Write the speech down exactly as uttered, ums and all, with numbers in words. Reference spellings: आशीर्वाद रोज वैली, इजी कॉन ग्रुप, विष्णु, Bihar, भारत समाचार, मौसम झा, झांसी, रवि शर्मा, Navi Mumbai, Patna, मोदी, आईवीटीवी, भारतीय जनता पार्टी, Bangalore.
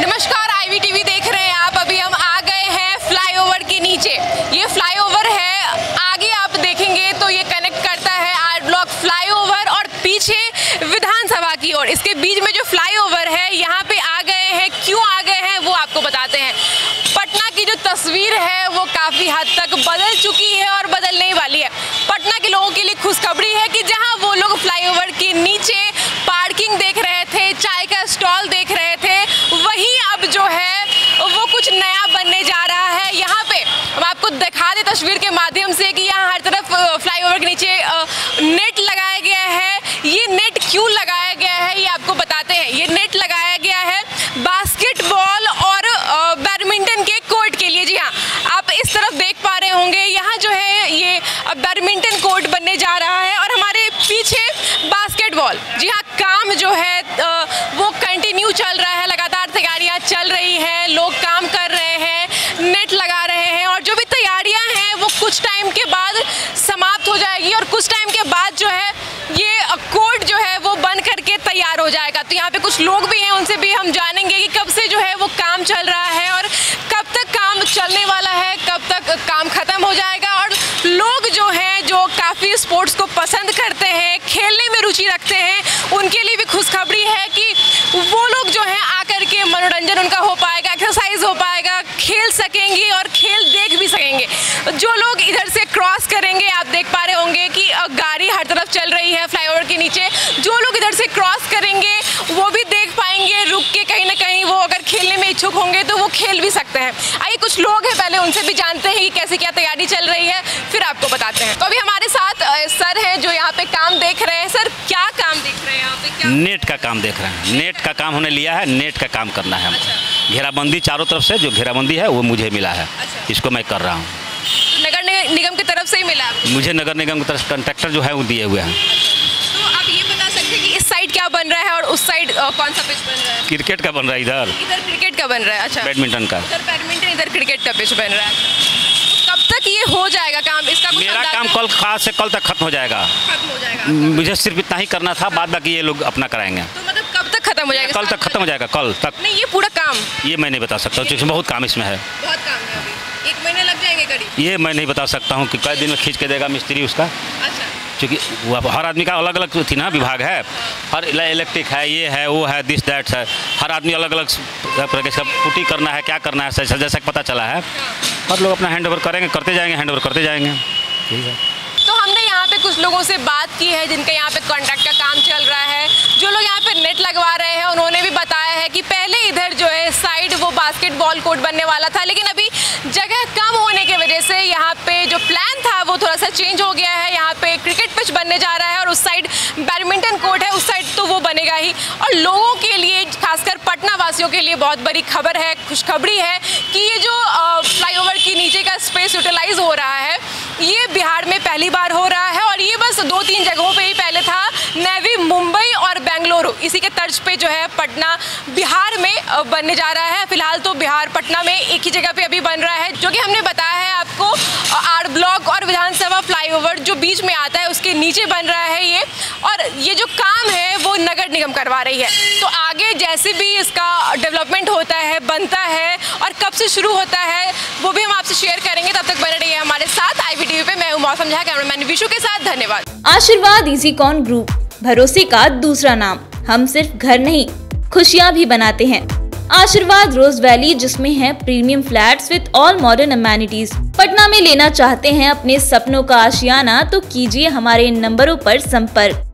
नमस्कार, आईवीटीवी देख रहे हैं आप। अभी हम आ गए हैं फ्लाईओवर के नीचे। ये फ्लाईओवर है, आगे आप देखेंगे तो ये कनेक्ट करता है आर ब्लॉक फ्लाईओवर और पीछे विधानसभा की ओर। इसके बीच में जो फ्लाईओवर है यहाँ पे आ गए हैं, क्यों आ गए हैं वो आपको बताते हैं। पटना की जो तस्वीर है वो काफ़ी हद तक बदल चुकी है और बदलने वाली है। पटना के लोगों के लिए खुशखबरी है कि जहाँ वो लोग फ्लाईओवर के नीचे पार्किंग देख रहे थे, चाय का स्टॉल देख रहे थे, वहीं अब जो है वो कुछ नया बनने जा रहा है। यहाँ पे अब आपको दिखा दे तस्वीर के माध्यम से कि यहाँ हर तरफ फ्लाईओवर के नीचे नेट लगाया गया है। ये नेट क्यों लगाया गया है ये आपको बताते हैं। ये नेट लगाया गया है बास्केटबॉल और बैडमिंटन के कोर्ट के लिए। जी हाँ, आप इस तरफ देख पा रहे होंगे, यहाँ जो है ये बैडमिंटन कोर्ट बनने जा रहा है और हमारे पीछे बास्केटबॉल। जी हाँ, काम जो है वो कंटिन्यू चल रहा है, लगातार तैयारियां चल रही है, लोग काम कर रहे हैं, नेट लगा रहे हैं और जो भी तैयारियां हैं वो कुछ टाइम के बाद समाप्त हो जाएगी और कुछ टाइम के बाद जो है ये कोर्ट जो है वो बन करके तैयार हो जाएगा। तो यहाँ पे कुछ लोग भी हैं, उनसे भी हम जानेंगे कि कब से जो है वो काम चल रहा है और कब तक काम चलने वाला है, कब तक काम खत्म हो जाएगा। और लोग जो हैं जो काफ़ी स्पोर्ट्स को पसंद करते हैं, खेलने में रुचि रखते हैं, उनके लिए भी खुशखबरी है कि वो लोग जो हैं आकर के मनोरंजन उनका हो पाएगा, एक्सरसाइज हो पाएगा, खेल सकेंगे और खेल देख भी सकेंगे। जो लोग इधर से क्रॉस करेंगे, आप देख पा रहे होंगे कि गाड़ी हर तरफ चल रही है फ्लाईओवर के नीचे। जो लोग इधर से क्रॉस करेंगे वो भी देख पाएंगे, रुक के कहीं ना कहीं वो अगर खेलने में इच्छुक होंगे तो वो खेल भी सकते हैं। आइए कुछ लोग हैं, पहले उनसे भी जानते हैं कि कैसे क्या तैयारी चल रही है, फिर आपको बताते हैं। तो अभी हमारे साथ सर हैं जो यहाँ पे काम देख रहे हैं। सर, क्या काम देख रहे हैं यहाँ पे? क्या नेट का काम देख रहे हैं? नेट का काम हमने लिया है, नेट का काम करना है। अच्छा। घेराबंदी चारों तरफ से, जो घेराबंदी है वो मुझे मिला है। अच्छा। इसको मैं कर रहा हूँ। तो नगर निगम की तरफ से ही मिला? मुझे नगर निगम की तरफ कंट्रैक्टर जो है वो दिए हुए हैं। क्या बन रहा है और उस साइड कौन सा पिच बन रहा है? क्रिकेट का बन रहा है, इधर इधर क्रिकेट का बन रहा है। अच्छा। बैडमिंटन का इधर, बैडमिंटन इधर, क्रिकेट का पिच बन रहा है। कब तक ये हो जाएगा काम? इसका कुछ मेरा काम कल खास से कल तक खत्म हो जाएगा, खत्म हो जाएगा। मुझे सिर्फ इतना ही करना था, बाद बाकी ये लोग अपना कराएंगे। तो मतलब कब तक खत्म हो जाएगा? कल तक खत्म हो जाएगा, कल तक। नहीं, ये पूरा काम ये मैं नहीं बता सकता हूँ, बहुत काम इसमें है, बहुत काम है। अभी एक महीने लग जाएंगे करीब, ये मैं नहीं बता सकता हूँ कि कई दिन में खींच के देगा मिस्त्री उसका। क्योंकि हर आदमी का अलग अलग थी ना विभाग है, हर इलेक्ट्रिक है, ये है, वो है, दिस दैट है, हर आदमी अलग अलग प्रकार का पुटी करना है, क्या करना है, जैसा पता चला है। हर लोग अपना हैंड ओवर करेंगे, करते जाएंगे, हैंड ओवर करते जाएंगे। ठीक है, तो हमने यहाँ पे कुछ लोगों से बात की है जिनके यहाँ पे कॉन्ट्रैक्ट का काम चल रहा है। जो लोग यहाँ पे नेट लगवा रहे हैं उन्होंने भी बताया है कि पहले इधर जो है साइड वो बास्केटबॉल कोर्ट बनने वाला था, लेकिन अभी जगह कम होने की वजह से यहाँ पे जो प्लान था वो थोड़ा सा चेंज हो गया है। यहाँ पे क्रिकेट पिच बनने जा रहा है और उस साइड बैडमिंटन कोर्ट है, उस साइड तो वो बनेगा ही। और लोगों के लिए, खासकर पटना वासियों के लिए, बहुत बड़ी खबर है, खुशखबरी है कि ये जो फ्लाईओवर के नीचे का स्पेस यूटिलाइज हो रहा है ये बिहार में पहली बार हो रहा है। और ये बस दो तीन जगहों पर ही पहले था, नेवी मुंबई और बेंगलुरु, इसी के तर्ज पे जो है पटना बिहार में बनने जा रहा है। फिलहाल तो बिहार पटना में एक ही जगह पे अभी बन रहा है, जो कि हमने बताया है आपको आर ब्लॉक और विधानसभा फ्लाईओवर जो बीच में आता है उसके नीचे बन रहा है ये। और ये जो काम है वो नगर निगम करवा रही है। तो आगे जैसे भी इसका डेवलपमेंट होता है, बनता है और कब से शुरू होता है वो भी हम आपसे शेयर करेंगे। तब तक बने रहिए हमारे साथ आईवीटीवी पे। मैं हूं मौसम झा, कैमरामैन विष्णु के साथ। धन्यवाद। आशीर्वाद इजी कॉन ग्रुप, भरोसे का दूसरा नाम। हम सिर्फ घर नहीं, खुशियाँ भी बनाते हैं। आशीर्वाद रोज वैली, जिसमें है premium flats with all modern amenities. Patna में लेना चाहते हैं अपने सपनों का आशियाना? तो कीजिए हमारे इन नंबरों पर संपर्क।